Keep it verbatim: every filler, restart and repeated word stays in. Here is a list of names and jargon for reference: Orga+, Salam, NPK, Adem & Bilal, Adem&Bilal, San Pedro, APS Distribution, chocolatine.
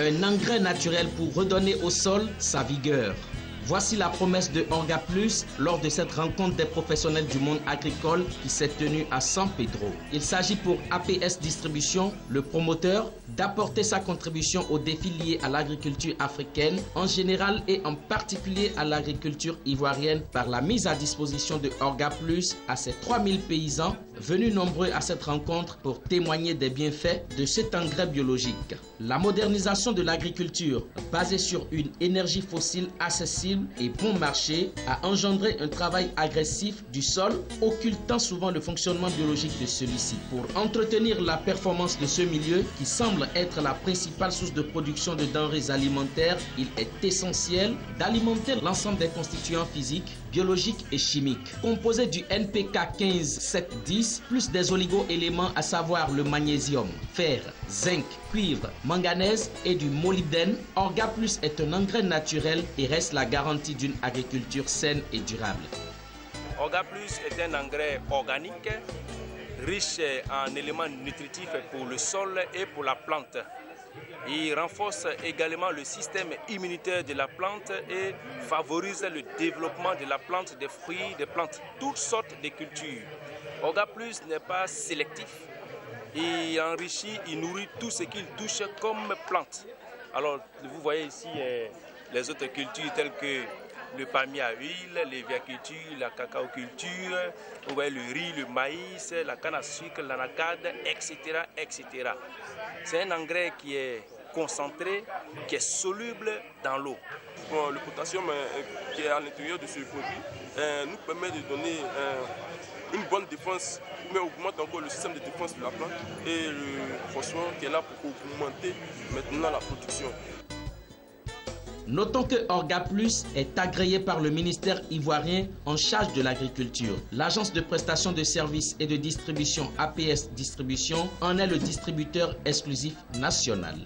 un engrais naturel pour redonner au sol sa vigueur. Voici la promesse de Orga+ lors de cette rencontre des professionnels du monde agricole qui s'est tenue à San Pedro. Il s'agit pour A P S Distribution, le promoteur, d'apporter sa contribution aux défis liés à l'agriculture africaine en général et en particulier à l'agriculture ivoirienne par la mise à disposition de Orga+ à ses trois mille paysans venus nombreux à cette rencontre pour témoigner des bienfaits de cet engrais biologique. La modernisation de l'agriculture basée sur une énergie fossile accessible et bon marché a engendré un travail agressif du sol, occultant souvent le fonctionnement biologique de celui-ci. Pour entretenir la performance de ce milieu, qui semble être la principale source de production de denrées alimentaires, il est essentiel d'alimenter l'ensemble des constituants physiques, biologiques et chimiques. Composé du N P K quinze sept dix, plus des oligo-éléments à savoir le magnésium, fer, zinc, cuivre, manganèse et du molybdène, Orga+ est un engrais naturel et reste la garantie d'une agriculture saine et durable. Orga+ est un engrais organique, riche en éléments nutritifs pour le sol et pour la plante. Il renforce également le système immunitaire de la plante et favorise le développement de la plante, des fruits, des plantes, toutes sortes de cultures. Orga+ n'est pas sélectif. Il enrichit, il nourrit tout ce qu'il touche comme plante. Alors, vous voyez ici les autres cultures telles que le palmier à huile, les l'hévéaculture, la cacaoculture, vous voyez le riz, le maïs, la canne à sucre, l'anacade, et cetera, et cetera. C'est un engrais qui est concentré, qui est soluble dans l'eau. Bon, le potassium euh, qui est à l'intérieur de ce produit euh, nous permet de donner euh, une bonne défense, mais augmente encore le système de défense de la plante et le phosphore qui est là pour augmenter maintenant la production. Notons que Orga+ est agréé par le ministère ivoirien en charge de l'agriculture. L'agence de prestation de services et de distribution A P S Distribution en est le distributeur exclusif national.